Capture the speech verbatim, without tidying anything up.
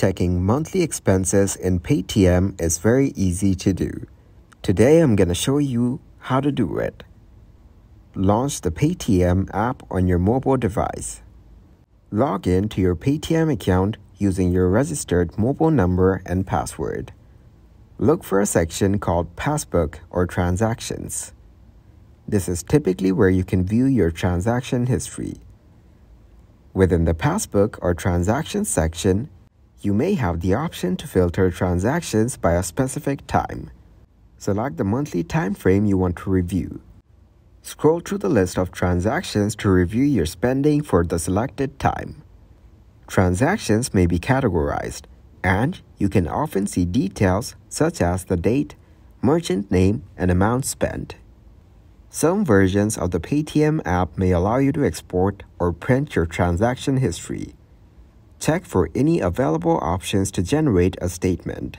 Checking monthly expenses in Paytm is very easy to do. Today I'm gonna show you how to do it. Launch the Paytm app on your mobile device. Log in to your Paytm account using your registered mobile number and password. Look for a section called Passbook or Transactions. This is typically where you can view your transaction history. Within the Passbook or Transactions section, you may have the option to filter transactions by a specific time. Select the monthly time frame you want to review. Scroll through the list of transactions to review your spending for the selected time. Transactions may be categorized, and you can often see details such as the date, merchant name, and amount spent. Some versions of the Paytm app may allow you to export or print your transaction history. Check for any available options to generate a statement.